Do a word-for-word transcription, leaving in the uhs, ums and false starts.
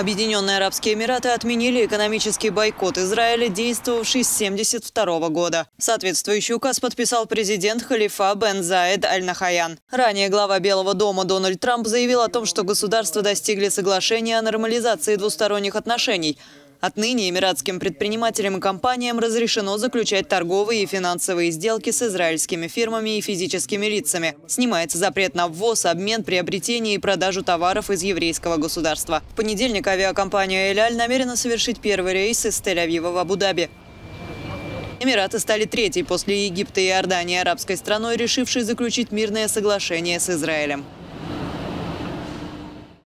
Объединенные Арабские Эмираты отменили экономический бойкот Израиля, действовавший с тысяча девятьсот семьдесят второго года. Соответствующий указ подписал президент Халифа Бен Заид Аль-Нахаян. Ранее глава Белого дома Дональд Трамп заявил о том, что государства достигли соглашения о нормализации двусторонних отношений. Отныне эмиратским предпринимателям и компаниям разрешено заключать торговые и финансовые сделки с израильскими фирмами и физическими лицами. Снимается запрет на ввоз, обмен, приобретение и продажу товаров из еврейского государства. В понедельник авиакомпания «Эль Аль» намерена совершить первый рейс из Тель-Авива в Абу-Даби. Эмираты стали третьей после Египта и Иордании арабской страной, решившей заключить мирное соглашение с Израилем.